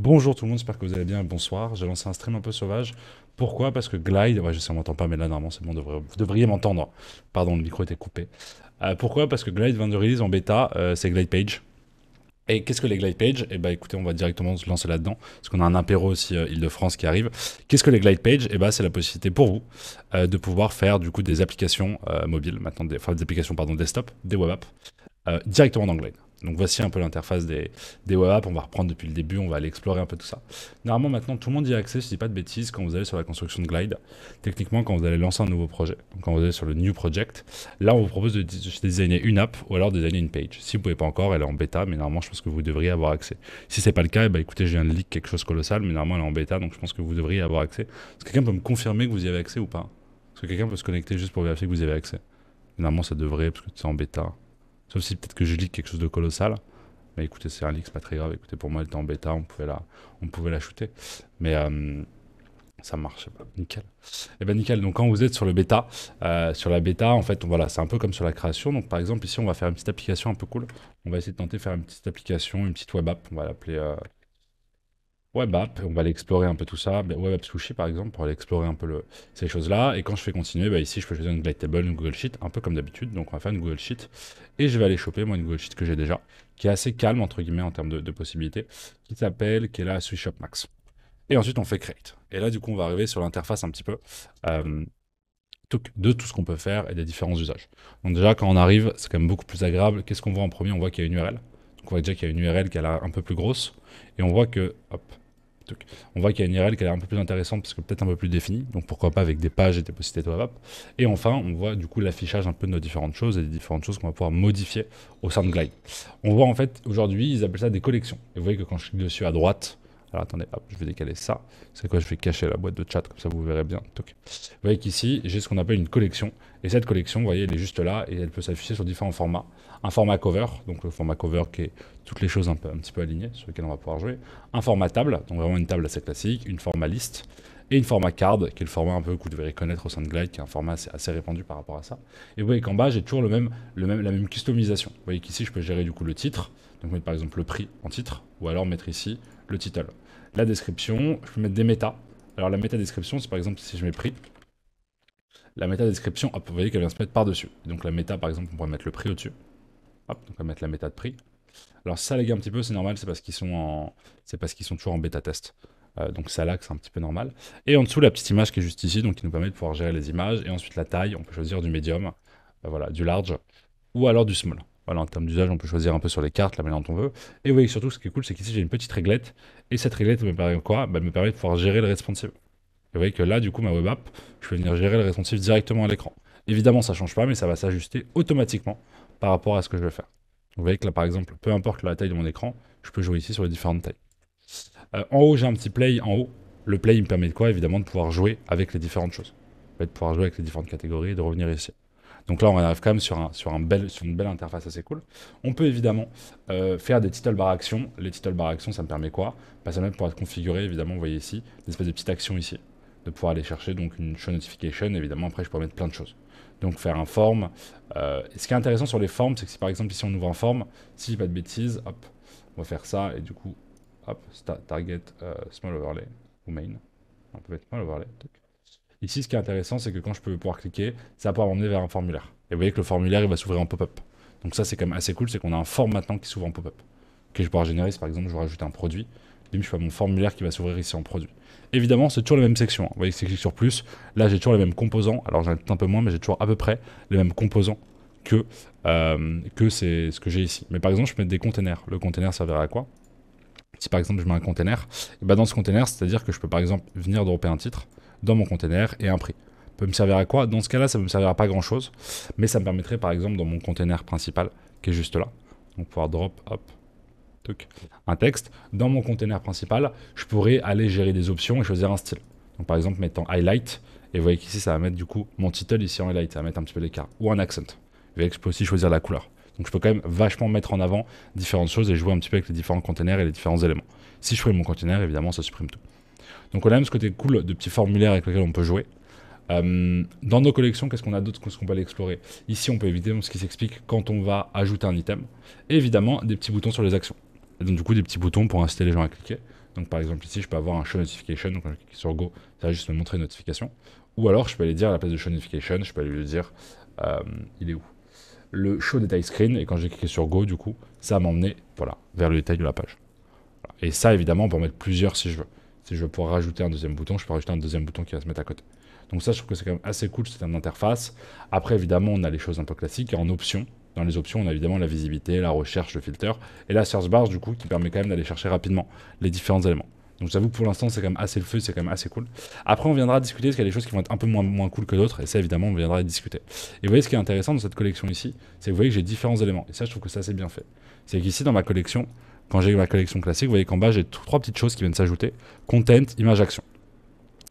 Bonjour tout le monde, j'espère que vous allez bien, bonsoir. J'ai lancé un stream un peu sauvage. Pourquoi? Parce que Glide, ouais, je sais on m'entend pas mais là normalement c'est bon, vous devriez m'entendre. Pardon, le micro était coupé. Pourquoi? Parce que Glide vient de release en bêta, c'est Glide Page. Et qu'est-ce que les Glide Pages? Eh ben écoutez, on va directement se lancer là-dedans, parce qu'on a un apéro aussi Île de France qui arrive. Qu'est-ce que les Glide Pages? Eh ben c'est la possibilité pour vous de pouvoir faire du coup des applications mobiles, maintenant des applications pardon desktop, des web apps, directement dans Glide. Donc voici un peu l'interface des web apps, on va reprendre depuis le début, on va aller explorer un peu tout ça. Normalement maintenant tout le monde y a accès, je ne dis pas de bêtises, quand vous allez sur la construction de Glide, techniquement quand vous allez lancer un nouveau projet, quand vous allez sur le New Project, là on vous propose de designer une app ou alors de designer une page. Si vous ne pouvez pas encore, elle est en bêta, mais normalement je pense que vous devriez avoir accès. Si ce n'est pas le cas, eh bien, écoutez je viens de leak quelque chose de colossal, mais normalement elle est en bêta, donc je pense que vous devriez avoir accès. Est-ce que quelqu'un peut me confirmer que vous y avez accès ou pas? Est-ce que quelqu'un peut se connecter juste pour vérifier que vous y avez accès? Normalement ça devrait, parce que c'est en bêta. Sauf si peut-être que je lis quelque chose de colossal. Mais écoutez, c'est un leak, c'est pas très grave. Écoutez, pour moi, elle était en bêta, on pouvait la shooter. Mais ça marche, nickel. Et ben nickel, donc quand vous êtes sur le bêta, en fait, voilà, c'est un peu comme sur la création. Donc par exemple, ici, on va faire une petite application un peu cool. On va essayer de tenter de faire une petite application, une petite web app. On va l'appeler web app. On va aller explorer un peu tout ça. Web app sushi, par exemple, pour aller explorer un peu ces choses-là. Et quand je fais continuer, bah ici, je peux choisir une Glide Table, une Google Sheet, un peu comme d'habitude. Donc on va faire une Google Sheet. Et je vais aller choper, moi, une Google Sheet que j'ai déjà, qui est assez calme, entre guillemets, en termes de possibilités, qui s'appelle, qui est là, Switch Up Max. Et ensuite, on fait Create. Et là, du coup, on va arriver sur l'interface un petit peu de tout ce qu'on peut faire et des différents usages. Donc déjà, quand on arrive, c'est quand même beaucoup plus agréable. Qu'est-ce qu'on voit en premier? On voit qu'il y a une URL. Donc on voit déjà qu'il y a une URL qui est un peu plus grosse. Et on voit que, hop, on voit qu'il y a une URL qui a l'air un peu plus intéressante parce que peut-être un peu plus définie, donc pourquoi pas avec des pages et des possibilités de web app. Et enfin, on voit du coup l'affichage un peu de nos différentes choses et des différentes choses qu'on va pouvoir modifier au sein de Glide. On voit en fait, aujourd'hui, ils appellent ça des collections. Et vous voyez que quand je clique dessus à droite, alors attendez, hop, je vais décaler ça. C'est quoi? Je vais cacher la boîte de chat, comme ça vous verrez bien. Donc, vous voyez qu'ici, j'ai ce qu'on appelle une collection. Et cette collection, vous voyez, elle est juste là et elle peut s'afficher sur différents formats. Un format cover, donc le format cover qui est toutes les choses un petit peu alignées sur lesquelles on va pouvoir jouer. Un format table, donc vraiment une table assez classique. Une format liste et une format card, qui est le format un peu que vous devez reconnaître au sein de Glide, qui est un format assez répandu par rapport à ça. Et vous voyez qu'en bas, j'ai toujours la même customisation. Vous voyez qu'ici, je peux gérer du coup le titre. Donc mettre par exemple le prix en titre, ou alors mettre ici le title. La description, je peux mettre des méta. Alors la méta description, c'est par exemple si je mets prix, la méta description, hop, vous voyez qu'elle vient se mettre par-dessus. Donc la méta, par exemple, on pourrait mettre le prix au-dessus. Hop, donc on va mettre la méta de prix. Alors ça, les gars, un petit peu, c'est normal, c'est parce qu'ils sont toujours en bêta test. Donc ça là, c'est un petit peu normal. Et en dessous, la petite image qui est juste ici, donc qui nous permet de pouvoir gérer les images. Et ensuite la taille, on peut choisir du medium, voilà, du large, ou alors du small. Voilà, en termes d'usage, on peut choisir un peu sur les cartes, la manière dont on veut. Et vous voyez, surtout, ce qui est cool, c'est qu'ici, j'ai une petite réglette. Et cette réglette me permet quoi? Bah, elle me permet de pouvoir gérer le responsive. Et vous voyez que là, du coup, ma web app, je peux venir gérer le responsive directement à l'écran. Évidemment, ça ne change pas, mais ça va s'ajuster automatiquement par rapport à ce que je vais faire. Vous voyez que là, par exemple, peu importe la taille de mon écran, je peux jouer ici sur les différentes tailles. En haut, j'ai un petit play en haut. Le play, il me permet de quoi? Évidemment, de pouvoir jouer avec les différentes choses. De pouvoir jouer avec les différentes catégories et de revenir ici. Donc là, on arrive quand même sur une belle interface assez cool. On peut évidemment faire des title bar actions. Les title bar actions, ça me permet quoi? Bah, ça me permet de pouvoir configurer, évidemment, vous voyez ici, des espèces de petites actions ici. De pouvoir aller chercher donc une show notification, évidemment, après je pourrais mettre plein de choses. Donc faire un form. Et ce qui est intéressant sur les formes, c'est que si par exemple, ici on ouvre un form, si je dis pas de bêtises, hop, on va faire ça et du coup, hop, target small overlay ou main. On peut mettre small overlay. Donc. Ici, ce qui est intéressant, c'est que quand je peux pouvoir cliquer, ça va pouvoir m'emmener vers un formulaire. Et vous voyez que le formulaire, il va s'ouvrir en pop-up. Donc ça, c'est quand même assez cool, c'est qu'on a un form maintenant qui s'ouvre en pop-up. Que je pourrais générer, si par exemple, je vais rajouter un produit. Bim, je fais mon formulaire qui va s'ouvrir ici en produit. Évidemment, c'est toujours la même section. Vous voyez que si je clique sur plus, là, j'ai toujours les mêmes composants. Alors, j'en ai peut-être un peu moins, mais j'ai toujours à peu près les mêmes composants que c'est ce que j'ai ici. Mais par exemple, je peux mettre des containers. Le container servira à quoi? Si par exemple, je mets un container, et ben dans ce container, c'est-à-dire que je peux par exemple venir dropper un titre dans mon container et un prix. Peut me servir à quoi? Dans ce cas-là, ça ne me servira à pas grand-chose, mais ça me permettrait par exemple dans mon container principal qui est juste là, donc pouvoir drop, hop, toc, un texte. Dans mon container principal, je pourrais aller gérer des options et choisir un style. Donc par exemple, mettre en highlight, et vous voyez qu'ici, ça va mettre du coup mon title ici en highlight, ça va mettre un petit peu l'écart, ou un accent. Vous voyez que je peux aussi choisir la couleur. Donc je peux quand même vachement mettre en avant différentes choses et jouer un petit peu avec les différents containers et les différents éléments. Si je supprime mon container, évidemment, ça supprime tout. Donc on a même ce côté cool de petits formulaires avec lesquels on peut jouer. Dans nos collections, qu'est-ce qu'on a d'autre, qu'on peut aller explorer? Ici, on peut évidemment ce qui s'explique quand on va ajouter un item. Et évidemment, des petits boutons sur les actions. Et donc du coup, des petits boutons pour inciter les gens à cliquer. Donc par exemple ici, je peux avoir un show notification, donc sur Go, ça va juste me montrer une notification. Ou alors je peux aller dire à la place de show notification, je peux aller lui dire il est où le show détail screen, et quand j'ai cliqué sur Go, du coup, ça va m'emmener voilà, vers le détail de la page. Voilà. Et ça, évidemment, on peut en mettre plusieurs si je veux. Si je veux pouvoir rajouter un deuxième bouton, je peux rajouter un deuxième bouton qui va se mettre à côté. Donc ça, je trouve que c'est quand même assez cool, c'est une interface. Après, évidemment, on a les choses un peu classiques. Et en options, dans les options, on a évidemment la visibilité, la recherche, le filter, et la search bar, du coup, qui permet quand même d'aller chercher rapidement les différents éléments. Donc j'avoue que pour l'instant, c'est quand même assez le feu, c'est quand même assez cool. Après, on viendra discuter, parce qu'il y a des choses qui vont être un peu moins cool que d'autres, et ça, évidemment, on viendra discuter. Et vous voyez, ce qui est intéressant dans cette collection ici, c'est que vous voyez que j'ai différents éléments, et ça, je trouve que c'est assez bien fait. C'est qu'ici, dans ma collection, quand j'ai ma collection classique, vous voyez qu'en bas, j'ai trois petites choses qui viennent s'ajouter, content, image, action,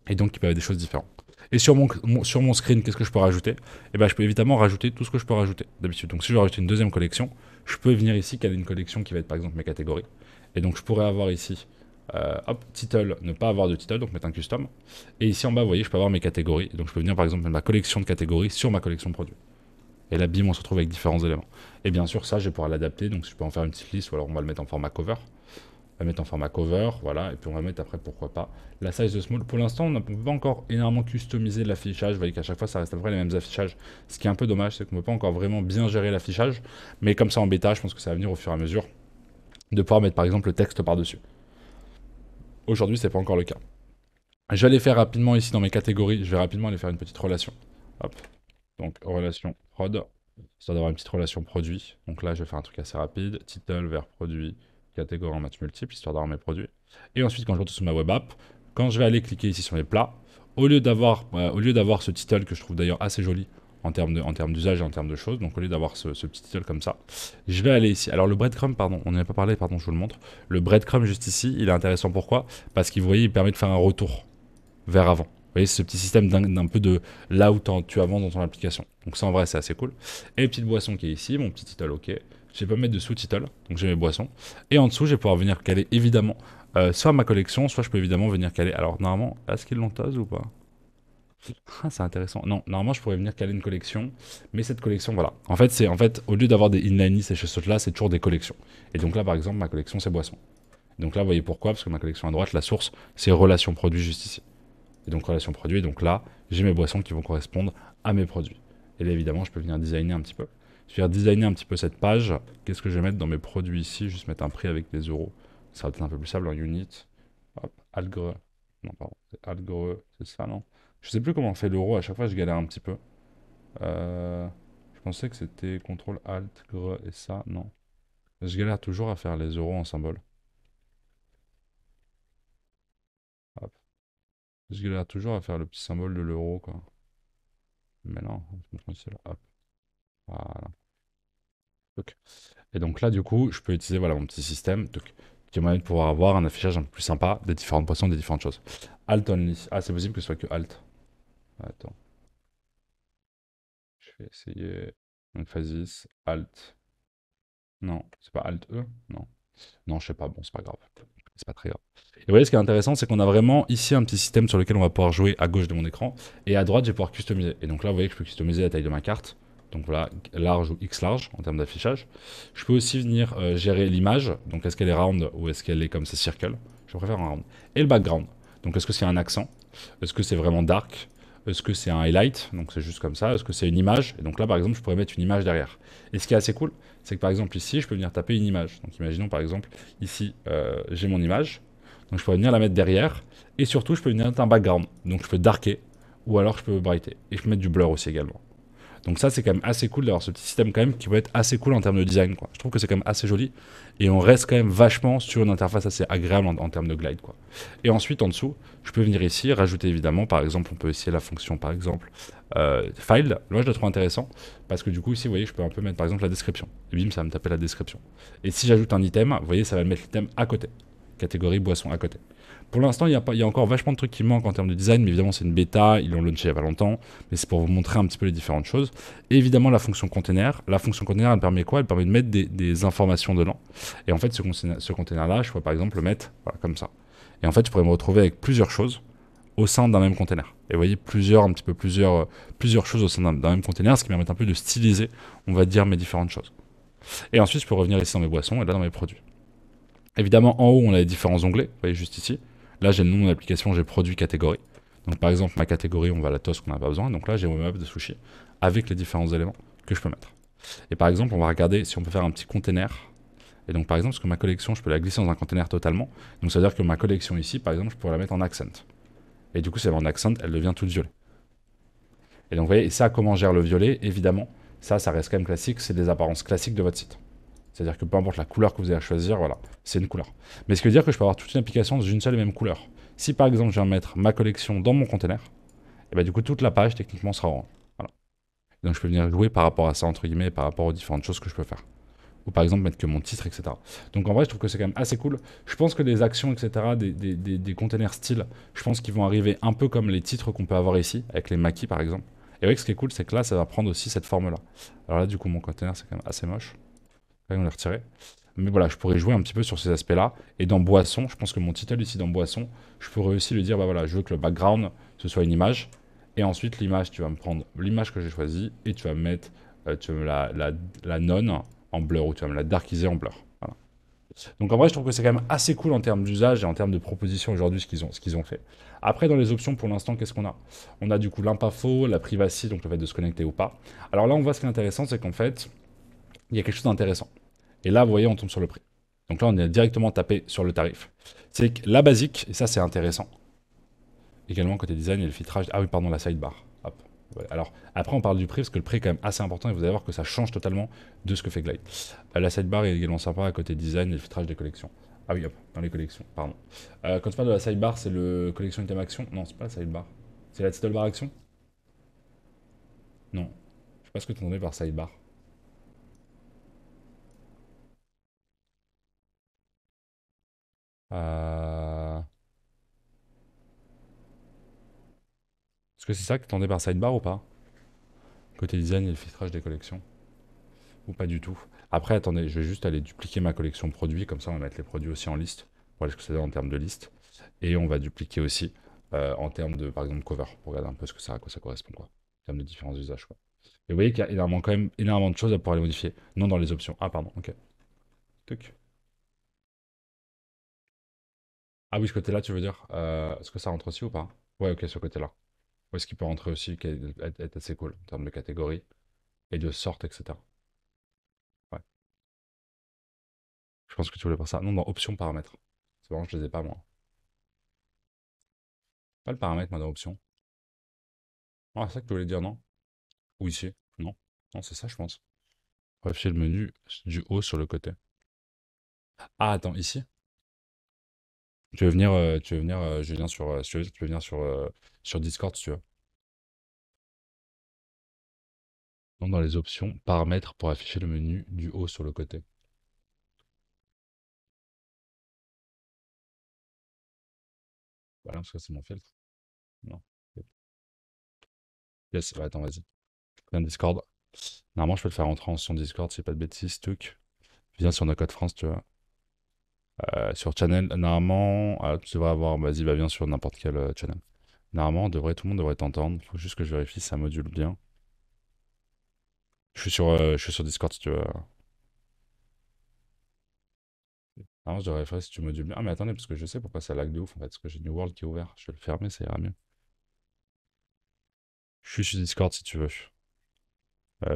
et donc qui peuvent être des choses différentes. Et sur mon screen, qu'est-ce que je peux rajouter? Eh ben, je peux évidemment rajouter tout ce que je peux rajouter d'habitude. Donc si je veux rajouter une deuxième collection, je peux venir ici caler une collection qui va être par exemple mes catégories. Et donc je pourrais avoir ici, hop, title, ne pas avoir de title, donc mettre un custom. Et ici en bas, vous voyez, je peux avoir mes catégories. Et donc je peux venir par exemple mettre ma collection de catégories sur ma collection de produits. Et là, bim, on se retrouve avec différents éléments. Et bien sûr, ça, je vais pouvoir l'adapter. Donc je peux en faire une petite liste, ou alors on va le mettre en format cover. On va mettre en format cover, voilà, et puis on va mettre après, pourquoi pas, la size de small. Pour l'instant, on ne peut pas encore énormément customiser l'affichage. Vous voyez qu'à chaque fois, ça reste à peu près les mêmes affichages. Ce qui est un peu dommage, c'est qu'on ne peut pas encore vraiment bien gérer l'affichage. Mais comme ça, en bêta, je pense que ça va venir au fur et à mesure de pouvoir mettre, par exemple, le texte par-dessus. Aujourd'hui, ce n'est pas encore le cas. Je vais aller faire rapidement ici dans mes catégories. Je vais rapidement aller faire une petite relation. Hop. Donc, relation prod, histoire d'avoir une petite relation produit. Donc là, je vais faire un truc assez rapide. Title vers produit. Catégorie en match multiple, histoire d'avoir mes produits. Et ensuite, quand je retourne sur ma web app, quand je vais aller cliquer ici sur mes plats, au lieu d'avoir ce title que je trouve d'ailleurs assez joli en termes d'usage et en termes de choses, donc au lieu d'avoir ce petit title comme ça, je vais aller ici. Alors le breadcrumb, pardon, on n'en a pas parlé, pardon, je vous le montre. Le breadcrumb juste ici, il est intéressant, pourquoi? Parce qu'il, vous voyez, il permet de faire un retour vers avant. Vous voyez, c'est ce petit système d'un peu de là où tu avances dans ton application. Donc ça, en vrai, c'est assez cool. Et petite boisson qui est ici, mon petit title, ok. Je vais pas mettre de sous-title, donc j'ai mes boissons. Et en dessous, je vais pouvoir venir caler, évidemment, soit ma collection, soit je peux évidemment venir caler. Alors, normalement, est-ce qu'ils l'ont tase ou pas? Ah, c'est intéressant. Non, normalement, je pourrais venir caler une collection, mais cette collection, voilà. En fait, au lieu d'avoir des inline lists et choses là, c'est toujours des collections. Et donc là, par exemple, ma collection, c'est boissons. Donc là, vous voyez pourquoi? Parce que ma collection à droite, la source, c'est relation produit juste ici. Et donc relation produit, donc là, j'ai mes boissons qui vont correspondre à mes produits. Et là, évidemment, je peux venir designer un petit peu. Je vais designer un petit peu cette page. Qu'est-ce que je vais mettre dans mes produits ici? Juste mettre un prix avec des euros. Ça sera peut-être un peu plus simple, un unit. Hop, algre. Non, pardon, c'est algre, c'est ça, non? Je sais plus comment on fait l'euro, à chaque fois je galère un petit peu. Je pensais que c'était CTRL, ALT, GRE et ça, non. Je galère toujours à faire les euros en symbole. Hop. Je galère toujours à faire le petit symbole de l'euro, quoi. Mais non, je me suis là, hop. Voilà. Okay. Et donc là, du coup, je peux utiliser voilà, mon petit système donc, qui permet de pouvoir avoir un affichage un peu plus sympa des différentes poissons, des différentes choses. Alt only. Ah, c'est possible que ce soit que Alt. Attends. Je vais essayer. Donc, phasis, Alt. Non, c'est pas Alt E. Non. Non, je sais pas. Bon, c'est pas grave. C'est pas très grave. Et vous voyez, ce qui est intéressant, c'est qu'on a vraiment ici un petit système sur lequel on va pouvoir jouer à gauche de mon écran et à droite, je vais pouvoir customiser. Et donc là, vous voyez que je peux customiser la taille de ma carte. Donc voilà, large ou X large en termes d'affichage. Je peux aussi venir gérer l'image. Donc est-ce qu'elle est round ou est-ce qu'elle est comme ça circle? Je préfère un round. Et le background. Donc est-ce que c'est un accent? Est-ce que c'est vraiment dark? Est-ce que c'est un highlight? Donc c'est juste comme ça. Est-ce que c'est une image? Et donc là par exemple, je pourrais mettre une image derrière. Et ce qui est assez cool, c'est que par exemple ici, je peux venir taper une image. Donc imaginons par exemple, ici j'ai mon image. Donc je pourrais venir la mettre derrière. Et surtout, je peux venir mettre un background. Donc je peux darker ou alors je peux brighter. Et je peux mettre du blur aussi également. Donc ça, c'est quand même assez cool d'avoir ce petit système quand même qui peut être assez cool en termes de design, quoi. Je trouve que c'est quand même assez joli et on reste quand même vachement sur une interface assez agréable en termes de glide, quoi. Et ensuite, en dessous, je peux venir ici, rajouter évidemment, par exemple, on peut essayer la fonction, par exemple, file. Moi, je la trouve intéressant parce que du coup, ici, vous voyez, je peux un peu mettre, par exemple, la description. Et bim, ça va me taper la description. Et si j'ajoute un item, vous voyez, ça va me mettre l'item à côté. Catégorie boisson à côté. Pour l'instant, il y a encore vachement de trucs qui manquent en termes de design, mais évidemment, c'est une bêta, ils l'ont lancé il n'y a pas longtemps, mais c'est pour vous montrer un petit peu les différentes choses. Et évidemment, la fonction container. La fonction container, elle permet quoi? Elle permet de mettre des informations dedans. Et en fait, ce container-là, je pourrais par exemple le mettre voilà, comme ça. Et en fait, je pourrais me retrouver avec plusieurs choses au sein d'un même container. Et vous voyez, plusieurs choses au sein d'un même container, ce qui me permet un peu de styliser, on va dire, mes différentes choses. Et ensuite, je peux revenir ici dans mes boissons et là dans mes produits. Évidemment, en haut, on a les différents onglets. Vous voyez juste ici. Là, j'ai le nom de l'application, j'ai produit catégorie. Donc, par exemple, ma catégorie, on va à la toast qu'on n'a pas besoin. Donc là, j'ai mon map de sushi avec les différents éléments que je peux mettre. Et par exemple, on va regarder si on peut faire un petit container. Et donc, par exemple, parce que ma collection, je peux la glisser dans un container totalement. Donc, ça veut dire que ma collection ici, par exemple, je pourrais la mettre en accent. Et du coup, si elle est en accent, elle devient toute violet. Et donc, vous voyez, et ça, comment on gère le violet? Évidemment, ça reste quand même classique. C'est des apparences classiques de votre site. C'est-à-dire que peu importe la couleur que vous allez choisir, voilà, c'est une couleur. Mais ce qui veut dire que je peux avoir toute une application d'une seule et même couleur. Si par exemple, je viens mettre ma collection dans mon container, et bien du coup, toute la page, techniquement, sera orange. Voilà. Donc, je peux venir jouer par rapport à ça, entre guillemets, par rapport aux différentes choses que je peux faire. Ou par exemple, mettre que mon titre, etc. Donc en vrai, je trouve que c'est quand même assez cool. Je pense que les actions, etc., des containers style, je pense qu'ils vont arriver un peu comme les titres qu'on peut avoir ici, avec les maquis, par exemple. Et ouais, ce qui est cool, c'est que là, ça va prendre aussi cette forme-là. Alors là, du coup, mon container, c'est quand même assez moche. Là, on l'a retiré. Mais voilà, je pourrais jouer un petit peu sur ces aspects-là. Et dans Boisson, je pense que mon title ici dans Boisson, je pourrais aussi lui dire, bah voilà, je veux que le background, ce soit une image. Et ensuite, l'image, tu vas me prendre l'image que j'ai choisie et tu vas me mettre la non en blur ou tu vas me la darkiser en blur. Voilà. Donc en vrai, je trouve que c'est quand même assez cool en termes d'usage et en termes de propositions aujourd'hui ce qu'ils ont fait. Après, dans les options, pour l'instant, qu'est-ce qu'on a? On a du coup l'impafo, la privacy, donc le fait de se connecter ou pas. Alors là, on voit ce qui est intéressant, c'est qu'en fait, il y a quelque chose d'intéressant. Et là, vous voyez, on tombe sur le prix. Donc là, on est directement tapé sur le tarif. C'est que la basique, et ça, c'est intéressant. Également, côté design, il y a le filtrage. Ah oui, pardon, la sidebar. Hop. Voilà. Alors, après, on parle du prix, parce que le prix est quand même assez important, et vous allez voir que ça change totalement de ce que fait Glide. La sidebar est également sympa, à côté design et le filtrage des collections. Ah oui, hop, dans les collections, pardon. Quand tu parles de la sidebar, c'est le collection item action? Non, c'est pas la sidebar. C'est la title bar action? Non. Je sais pas ce que tu entendais par sidebar. Est-ce que c'est ça que tu entendais par sidebar ou pas? Côté design et le filtrage des collections. Ou pas du tout. Après, attendez, je vais juste aller dupliquer ma collection produits. Comme ça, on va mettre les produits aussi en liste. Voilà ce que ça donne en termes de liste. Et on va dupliquer aussi en termes de, par exemple, cover. Pour regarder un peu ce que ça, à quoi ça correspond, quoi. En termes de différents usages, quoi. Et vous voyez qu'il y a énormément, quand même, énormément de choses à pouvoir les modifier. Non dans les options. Ah, pardon, ok. Tuc. Ah oui, ce côté-là, tu veux dire, est-ce que ça rentre aussi ou pas? Ouais, ok, ce côté-là. Est-ce qu'il peut rentrer aussi, qui est assez cool, en termes de catégorie, et de sorte, etc. Ouais. Je pense que tu voulais voir ça. Non, dans options, paramètres. C'est vraiment, je les ai pas, moi. Pas le paramètre, moi, dans options. Ah, c'est ça que tu voulais dire, non? Ou ici? Non. Non, c'est ça, je pense. Réfléchis le menu du haut sur le côté. Ah, attends, ici? Tu veux venir, Julien, tu peux venir sur Discord, si tu veux. Non, dans les options, paramètres pour afficher le menu du haut sur le côté. Voilà, parce que c'est mon filtre. Non. Yes, ouais, attends, vas-y. Viens Discord. Normalement, je peux le faire entrer en son Discord, c'est pas de bêtises, truc. Viens sur NoCode France, tu vois. Sur channel, normalement, tu devrais avoir, vas-y, bah, bien sûr, n'importe quel channel. Normalement, tout le monde devrait t'entendre. Faut juste que je vérifie si ça module bien. Je suis sur Discord si tu veux. Normalement, je devrais faire si tu modules bien. Ah, mais attendez, parce que je sais pourquoi ça lag de ouf en fait. Parce que j'ai New World qui est ouvert. Je vais le fermer, ça ira mieux. Je suis sur Discord si tu veux.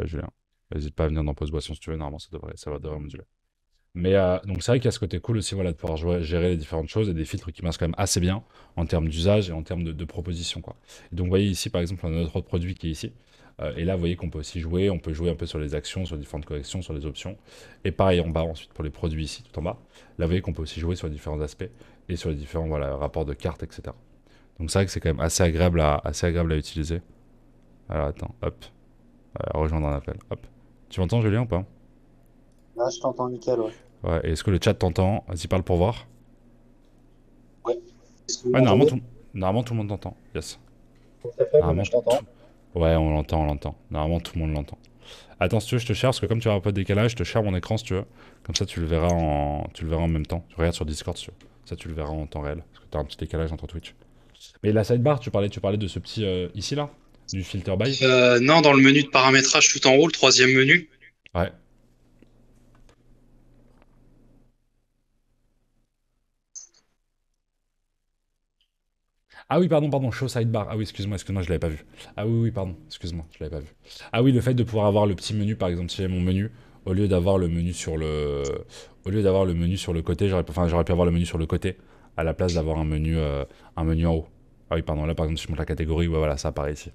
Julien, n'hésite pas à venir dans Pause Boisson si tu veux. Normalement, ça devrait moduler. Mais donc c'est vrai qu'il y a ce côté cool aussi, voilà, de pouvoir gérer les différentes choses et des filtres qui marchent quand même assez bien en termes d'usage et en termes de propositions, quoi. Et donc vous voyez ici par exemple, on a notre autre produit qui est ici. Et là vous voyez qu'on peut aussi jouer, on peut jouer un peu sur les actions, sur les différentes collections, sur les options. Et pareil en bas ensuite pour les produits ici tout en bas. Là vous voyez qu'on peut aussi jouer sur les différents aspects et sur les différents, voilà, rapports de cartes, etc. Donc c'est vrai que c'est quand même assez agréable à utiliser. Alors attends, hop, rejoindre un appel, hop. Tu m'entends Julien ou pas? Là, je t'entends nickel, ouais. Ouais, est-ce que le chat t'entend? Vas-y, parle pour voir. Ouais. Ouais, normalement, tout le monde t'entend. Yes. Ça fait, normalement, je t'entends. Ouais, on l'entend. Normalement, tout le monde l'entend. Attends, si tu veux, je te share, parce que comme tu as un peu de décalage, je te share mon écran, si tu veux. Comme ça, tu le verras en même temps. Tu regardes sur Discord, si tu veux. Ça, tu le verras en temps réel, parce que tu as un petit décalage entre Twitch. Mais la sidebar, tu parlais de ce petit, ici, là? Du filter by? Non, dans le menu de paramétrage tout en haut, le troisième menu. Ouais. Ah oui, pardon, show sidebar. Ah oui, excuse-moi, je l'avais pas vu. Ah oui, pardon, excuse-moi, je l'avais pas vu. Ah oui, le fait de pouvoir avoir le petit menu, par exemple, si j'ai mon menu, au lieu d'avoir le menu sur le... Au lieu d'avoir le menu sur le côté, j'aurais pu avoir le menu sur le côté, à la place d'avoir un menu en haut. Ah oui, pardon, là, par exemple, si je monte la catégorie, ouais, voilà, ça apparaît ici.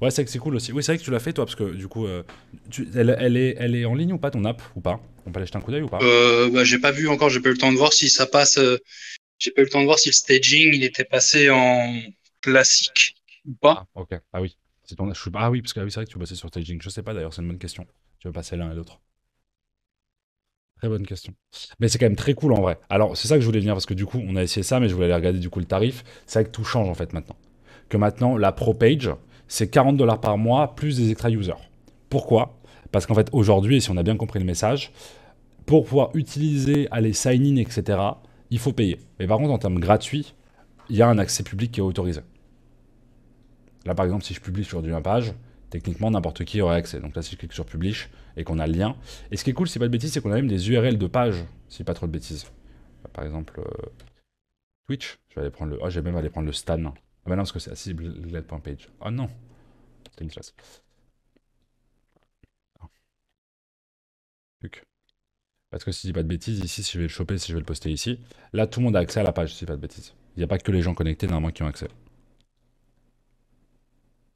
Ouais, c'est vrai que c'est cool aussi. Oui, c'est vrai que tu l'as fait, toi, parce que, du coup, elle est en ligne ou pas, ton app, ou pas? On peut aller jeter un coup d'œil ou pas? Bah, j'ai pas vu encore, j'ai pas eu le temps de voir si ça passe... J'ai pas eu le temps de voir si le staging, il était passé en classique ou pas. Ah, ok. Ah oui. Ton... Ah oui, parce que ah oui, c'est vrai que tu passais sur staging. Je sais pas d'ailleurs, c'est une bonne question. Tu veux passer l'un et l'autre. Très bonne question. Mais c'est quand même très cool en vrai. Alors, c'est ça que je voulais venir parce que du coup, on a essayé ça, mais je voulais aller regarder du coup le tarif. C'est vrai que tout change en fait maintenant. Que maintenant, la Pro Page, c'est 40 $ par mois plus des extra users. Pourquoi? Parce qu'en fait, aujourd'hui, et si on a bien compris le message, pour pouvoir utiliser, aller sign in, etc., il faut payer. Mais par contre, en termes gratuits, il y a un accès public qui est autorisé. Là, par exemple, si je publie sur ma page, techniquement, n'importe qui aurait accès. Donc là, si je clique sur Publish et qu'on a le lien. Et ce qui est cool, c'est pas de bêtises, c'est qu'on a même des URL de page, si pas trop de bêtises. Là, par exemple, Twitch. Je vais aller prendre le... Oh, j'ai même aller prendre le Stan. Ah ben non, parce que c'est accessible, glide.page. Oh non, c'est une classe. Puc. Parce que si je dis pas de bêtises, ici, si je vais le choper, si je vais le poster ici, là, tout le monde a accès à la page, si je dis pas de bêtises. Il n'y a pas que les gens connectés, normalement, qui ont accès. Tu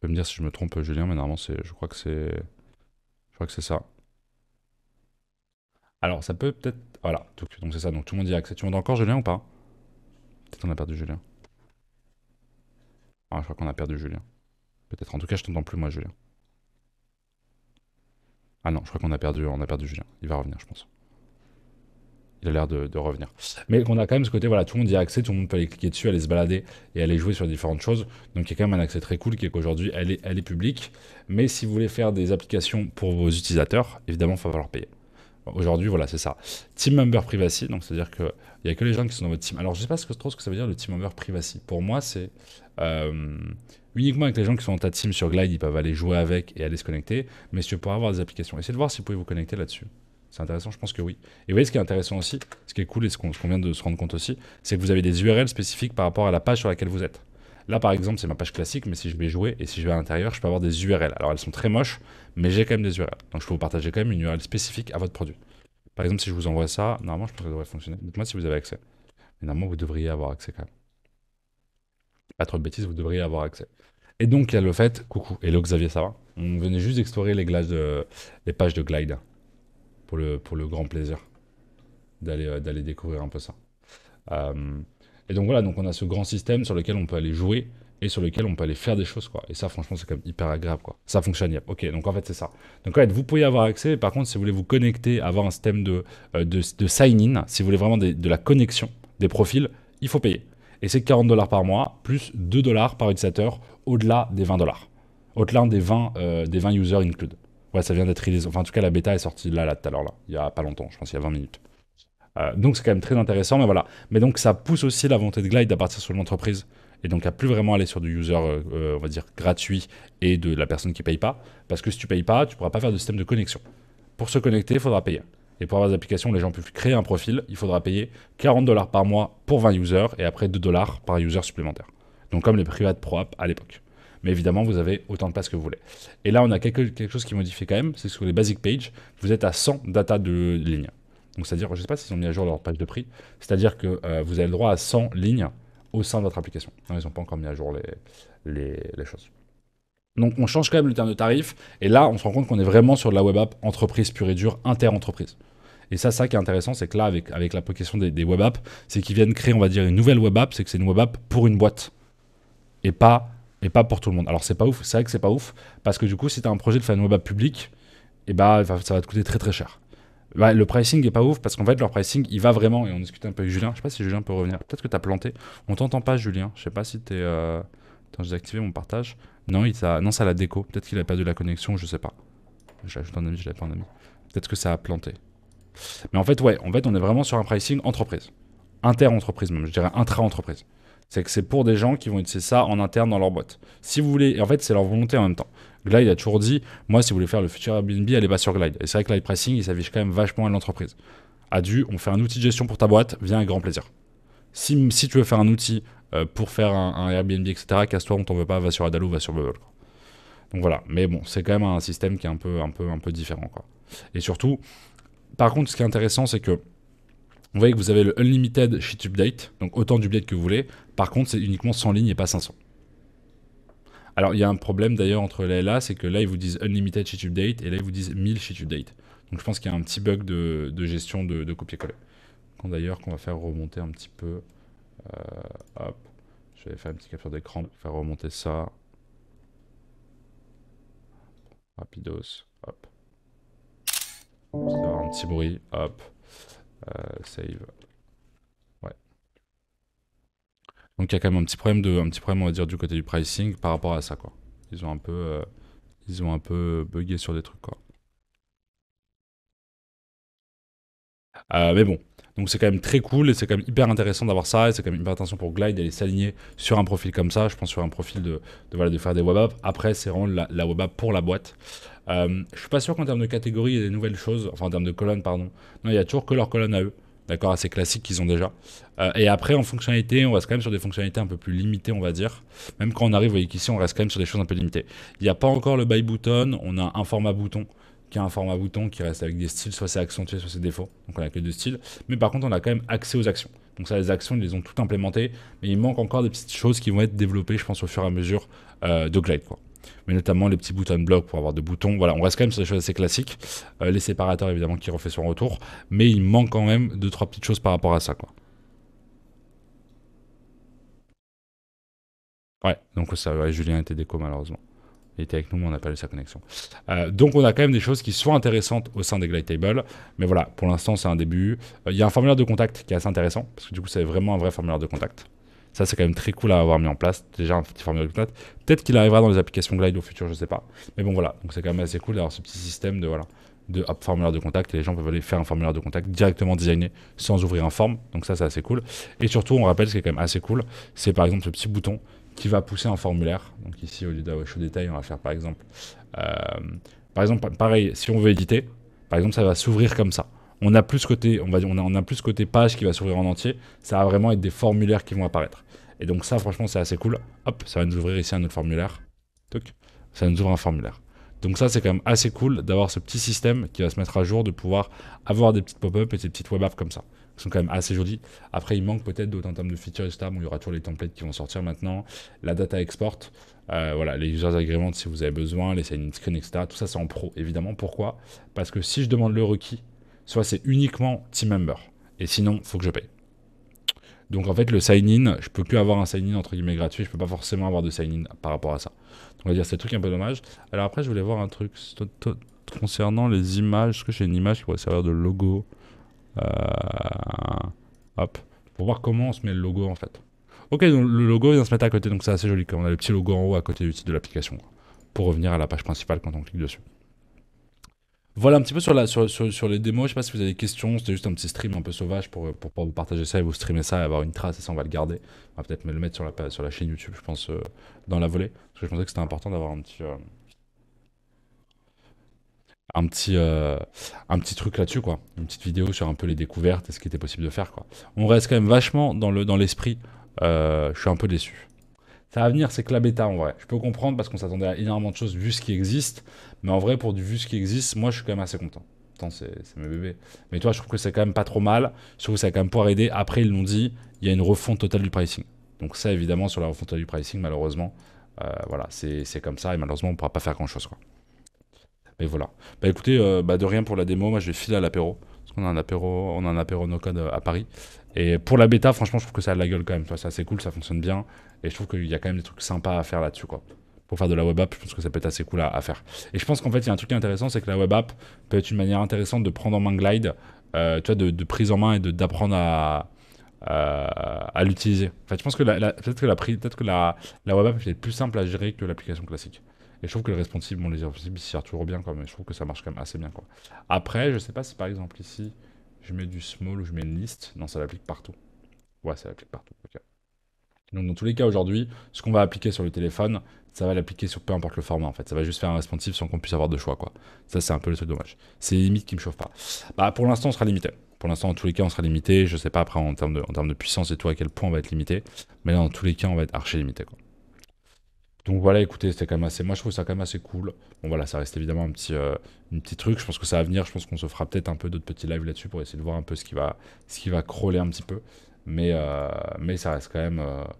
peux me dire si je me trompe, Julien, mais normalement, je crois que c'est ça. Alors, ça peut-être... Voilà, donc c'est ça. Donc, tout le monde y a accès. Tu m'entends encore, Julien, ou pas? Peut-être qu'on a perdu Julien. Ah, je crois qu'on a perdu Julien. Peut-être. En tout cas, je t'entends plus, moi, Julien. Ah non, je crois qu'on a perdu, Julien. Il va revenir, je pense. Il a l'air de revenir. Mais on a quand même ce côté, voilà, tout le monde y a accès, tout le monde peut aller cliquer dessus, aller se balader et aller jouer sur différentes choses. Donc il y a quand même un accès très cool qui est qu'aujourd'hui, elle est publique. Mais si vous voulez faire des applications pour vos utilisateurs, évidemment, il va falloir payer. Aujourd'hui, voilà, c'est ça. Team Member Privacy, donc c'est-à-dire qu'il n'y a que les gens qui sont dans votre team. Alors je ne sais pas trop ce que ça veut dire le Team Member Privacy. Pour moi, c'est uniquement avec les gens qui sont dans ta team sur Glide, ils peuvent aller jouer avec et aller se connecter. Mais si tu pourras avoir des applications, essayez de voir si vous pouvez vous connecter là-dessus. C'est intéressant, je pense que oui. Et vous voyez ce qui est intéressant aussi, ce qui est cool et ce qu'on vient de se rendre compte aussi, c'est que vous avez des URL spécifiques par rapport à la page sur laquelle vous êtes. Là, par exemple, c'est ma page classique, mais si je vais jouer et si je vais à l'intérieur, je peux avoir des URL. Alors, elles sont très moches, mais j'ai quand même des URL. Donc, je peux vous partager quand même une URL spécifique à votre produit. Par exemple, si je vous envoie ça, normalement, je pense que ça devrait fonctionner. Dites-moi si vous avez accès. Mais normalement, vous devriez avoir accès quand même. Pas trop de bêtises, vous devriez avoir accès. Et donc, il y a le fait... Coucou, hello Xavier, ça va? On venait juste d'explorer les pages de Glide. Pour le grand plaisir d'aller découvrir un peu ça. Et donc voilà, donc on a ce grand système sur lequel on peut aller jouer et sur lequel on peut aller faire des choses, quoi. Et ça, franchement, c'est quand même hyper agréable, quoi. Ça fonctionne, yep. Ok, donc en fait, c'est ça. Donc en fait, vous pouvez avoir accès. Par contre, si vous voulez vous connecter, avoir un système de sign-in, si vous voulez vraiment de la connexion des profils, il faut payer. Et c'est 40 $ par mois, plus 2 $ par utilisateur, au-delà des 20 $. Au-delà des 20 users include. Ouais, ça vient d'être réalisé. Enfin, en tout cas, la bêta est sortie là, tout à l'heure, là. Il y a pas longtemps, je pense, il y a 20 minutes. Donc, c'est quand même très intéressant, mais voilà. Mais donc, ça pousse aussi la volonté de Glide à partir sur l'entreprise. Et donc, à plus vraiment aller sur du user, on va dire, gratuit et de la personne qui paye pas. Parce que si tu payes pas, tu pourras pas faire de système de connexion. Pour se connecter, il faudra payer. Et pour avoir des applications, les gens peuvent créer un profil. Il faudra payer 40 $ par mois pour 20 users et après 2 $ par user supplémentaire. Donc, comme les private pro app à l'époque. Mais évidemment, vous avez autant de place que vous voulez. Et là, on a quelque chose qui modifie quand même, c'est que sur les basic pages, vous êtes à 100 data de lignes. Donc, c'est-à-dire, je ne sais pas s'ils ont mis à jour leur page de prix, c'est-à-dire que vous avez le droit à 100 lignes au sein de votre application. Non, ils n'ont pas encore mis à jour les choses. Donc, on change quand même le terme de tarif. Et là, on se rend compte qu'on est vraiment sur de la web app entreprise pure et dure, inter-entreprise. Et ça qui est intéressant, c'est que là, avec l'application des web apps, c'est qu'ils viennent créer, on va dire, une nouvelle web app, c'est que c'est une web app pour une boîte et pas pour tout le monde. Alors c'est pas ouf, c'est vrai que c'est pas ouf, parce que du coup si tu as un projet de faire une web app publique, et bah, ça va te coûter très très cher. Bah, le pricing est pas ouf, parce qu'en fait leur pricing il va vraiment, et on discutait un peu avec Julien, je sais pas si Julien peut revenir, peut-être que tu as planté, on t'entend pas Julien, je sais pas si tu es... Attends, j'ai activé mon partage, non, non ça la déco, peut-être qu'il a perdu la connexion, je sais pas. J'ajoute un ami, je l'ai pas un ami. Peut-être que ça a planté. Mais en fait ouais, on est vraiment sur un pricing entreprise, inter-entreprise même, je dirais intra-entreprise. C'est que c'est pour des gens qui vont utiliser ça en interne dans leur boîte. Si vous voulez, et en fait, c'est leur volonté en même temps. Glide a toujours dit, moi, si vous voulez faire le futur Airbnb, allez pas sur Glide. Et c'est vrai que Glide Pricing, il s'affiche quand même vachement à l'entreprise. On fait un outil de gestion pour ta boîte, viens avec grand plaisir. Si tu veux faire un outil pour faire un Airbnb, etc. Casse-toi, on t'en veut pas, va sur Adalo, va sur Bubble. Quoi. Donc voilà, mais bon, c'est quand même un système qui est un peu différent, quoi. Et surtout, par contre, ce qui est intéressant, c'est que vous voyez que vous avez le Unlimited Sheet Update, donc autant d'updates que vous voulez. Par contre, c'est uniquement 100 lignes et pas 500. Alors, il y a un problème d'ailleurs entre là et là, c'est que là, ils vous disent Unlimited Sheet Update et là, ils vous disent 1000 Sheet Update. Donc, je pense qu'il y a un petit bug de gestion de copier-coller. D'ailleurs, qu'on va faire remonter un petit peu. Hop, je vais faire un petit capture d'écran pour faire remonter ça. Rapidos, hop. Ça va avoir un petit bruit, hop. Save. Ouais. Donc il y a quand même un petit problème, on va dire, du côté du pricing par rapport à ça, quoi. Ils ont un peu bugué sur des trucs, quoi. Mais bon, donc c'est quand même très cool et c'est quand même hyper intéressant d'avoir ça, et c'est quand même hyper intéressant pour Glide d'aller s'aligner sur un profil comme ça, je pense sur un profil voilà, de faire des web apps. Après c'est vraiment la web app pour la boîte. Je suis pas sûr qu'en termes de catégories il y a des nouvelles choses, enfin en termes de colonnes pardon, non il y a toujours que leur colonne à eux, d'accord, assez classique qu'ils ont déjà. Et après en fonctionnalité on reste quand même sur des fonctionnalités un peu plus limitées on va dire, même quand on arrive, vous voyez qu'ici on reste quand même sur des choses un peu limitées. Il n'y a pas encore le buy button, on a un format bouton. Qui a un format bouton qui reste avec des styles, soit c'est accentué, soit c'est défaut, donc on a que deux styles, mais par contre on a quand même accès aux actions, donc ça les actions ils les ont toutes implémentées, mais il manque encore des petites choses qui vont être développées je pense au fur et à mesure de Glide quoi, mais notamment les petits boutons blocs pour avoir de boutons, voilà on reste quand même sur des choses assez classiques, les séparateurs évidemment qui refait son retour, mais il manque quand même 2-3 petites choses par rapport à ça quoi. Ouais, donc ça ouais, Julien était déco malheureusement. Il était avec nous, mais on n'a pas eu sa connexion. Donc, on a quand même des choses qui sont intéressantes au sein des Glide Table. Mais voilà, pour l'instant, c'est un début. Il y a un formulaire de contact qui est assez intéressant. Parce que du coup, c'est vraiment un vrai formulaire de contact. Ça, c'est quand même très cool à avoir mis en place. Déjà, un petit formulaire de contact. Peut-être qu'il arrivera dans les applications Glide au futur, je ne sais pas. Mais bon, voilà. Donc, c'est quand même assez cool d'avoir ce petit système de, voilà, de hop, formulaire de contact. Et les gens peuvent aller faire un formulaire de contact directement designé sans ouvrir un form. Donc, ça, c'est assez cool. Et surtout, on rappelle ce qui est quand même assez cool. C'est par exemple ce petit bouton qui va pousser un formulaire. Donc ici, au lieu d'avoir chaud détail, on va faire par exemple, pareil, si on veut éditer, par exemple, ça va s'ouvrir comme ça. On a plus ce côté, on va dire, on a plus ce côté page qui va s'ouvrir en entier. Ça va vraiment être des formulaires qui vont apparaître. Et donc ça, franchement, c'est assez cool. Hop, ça va nous ouvrir ici un autre formulaire. Toc, ça nous ouvre un formulaire. Donc ça, c'est quand même assez cool d'avoir ce petit système qui va se mettre à jour, de pouvoir avoir des petites pop-up et des petites web apps comme ça. Qui sont quand même assez jolies. Après, il manque peut-être d'autres en termes de features, etc. Bon, il y aura toujours les templates qui vont sortir maintenant. La data export, voilà, les users agreements si vous avez besoin, les sign screen, etc. Tout ça, c'est en pro, évidemment. Pourquoi? Parce que si je demande le requis, soit c'est uniquement team member, et sinon, il faut que je paye. Donc en fait, le sign-in, je peux plus avoir un sign-in entre guillemets gratuit, je peux pas forcément avoir de sign-in par rapport à ça. Donc on va dire c'est un truc un peu dommage. Alors après, je voulais voir un truc concernant les images. Est-ce que j'ai une image qui pourrait servir de logo? Hop, pour voir comment on se met le logo en fait. Ok, donc le logo vient se mettre à côté, donc c'est assez joli. On a le petit logo en haut à côté du titre de l'application, pour revenir à la page principale quand on clique dessus. Voilà un petit peu sur les démos, je sais pas si vous avez des questions, c'était juste un petit stream un peu sauvage pour vous partager ça et vous streamer ça et avoir une trace, et ça on va le garder. On va peut-être me le mettre sur la chaîne YouTube, je pense, dans la volée, parce que je pensais que c'était important d'avoir un petit truc là-dessus, quoi. Une petite vidéo sur un peu les découvertes et ce qui était possible de faire, quoi. On reste quand même vachement dans l'esprit, je suis un peu déçu. Ça va venir, c'est que la bêta en vrai. Je peux comprendre parce qu'on s'attendait à énormément de choses vu ce qui existe. Mais en vrai, pour du vu ce qui existe, moi je suis quand même assez content. Attends, c'est mes bébés. Mais toi, je trouve que c'est quand même pas trop mal. Je trouve que ça va quand même pouvoir aider. Après, ils l'ont dit, il y a une refonte totale du pricing. Donc, ça évidemment, sur la refonte totale du pricing, malheureusement, voilà, c'est comme ça. Et malheureusement, on ne pourra pas faire grand chose, quoi. Mais voilà. Bah écoutez, de rien pour la démo. Moi, je vais filer à l'apéro. Parce qu'on a un apéro NoCode à Paris. Et pour la bêta, franchement, je trouve que ça a de la gueule quand même. C'est assez cool, ça fonctionne bien. Et je trouve qu'il y a quand même des trucs sympas à faire là-dessus, quoi. Pour faire de la web app, je pense que ça peut être assez cool à faire. Et je pense qu'en fait, il y a un truc intéressant, c'est que la web app peut être une manière intéressante de prendre en main Glide, tu vois, de prise en main et d'apprendre à l'utiliser. Enfin, je pense que peut-être que la web app est plus simple à gérer que l'application classique. Et je trouve que le responsive, bon, les responsives, ils s'y gèrent toujours bien, quoi, mais je trouve que ça marche quand même assez bien, quoi. Après, je sais pas si par exemple ici, je mets du small ou je mets une liste. Non, ça l'applique partout. Ouais, ça l'applique partout. Ok. Donc dans tous les cas aujourd'hui, ce qu'on va appliquer sur le téléphone, ça va l'appliquer sur peu importe le format en fait. Ça va juste faire un responsive sans qu'on puisse avoir de choix quoi. Ça c'est un peu le truc dommage. C'est limite qui me chauffe pas. Bah pour l'instant on sera limité. Pour l'instant en tous les cas on sera limité. Je sais pas après en termes de puissance et tout à quel point on va être limité. Mais là en tous les cas on va être archi limité quoi. Donc voilà, écoutez, c'était quand même assez. Moi, je trouve ça quand même assez cool. Bon, voilà, ça reste évidemment un petit, truc. Je pense que ça va venir. Je pense qu'on se fera peut-être un peu d'autres petits lives là-dessus pour essayer de voir un peu ce qui va crawler un petit peu. Mais ça reste quand même. Moi,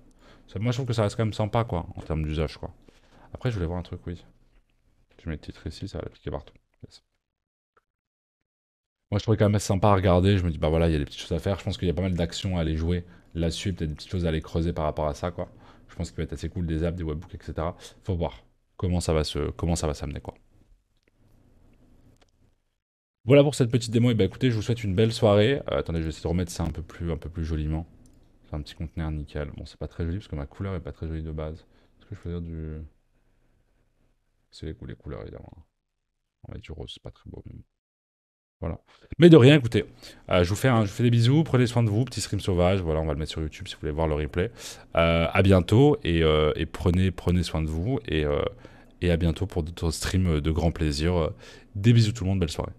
je trouve que ça reste quand même sympa, quoi, en termes d'usage, quoi. Après, je voulais voir un truc, oui. Je mets le titre ici, ça va l'appliquer partout. Yes. Moi, je trouvais quand même assez sympa à regarder. Je me dis, bah voilà, il y a des petites choses à faire. Je pense qu'il y a pas mal d'actions à aller jouer là-dessus, peut-être des petites choses à aller creuser par rapport à ça, quoi. Je pense qu'il va être assez cool, des apps, des webbooks, etc. Faut voir comment ça va s'amener quoi. Voilà pour cette petite démo. Et bah écoutez, je vous souhaite une belle soirée. Attendez, je vais essayer de remettre ça un peu plus joliment. C'est un petit conteneur nickel. Bon, c'est pas très joli parce que ma couleur est pas très jolie de base. Est-ce que je peux dire du... C'est les couleurs évidemment. On va mettre du rose, c'est pas très beau. Mais... Voilà. Mais de rien, écoutez, je vous fais des bisous, prenez soin de vous, petit stream sauvage, voilà, on va le mettre sur YouTube si vous voulez voir le replay. À bientôt et prenez soin de vous et à bientôt pour d'autres streams de grand plaisir. Des bisous tout le monde, belle soirée.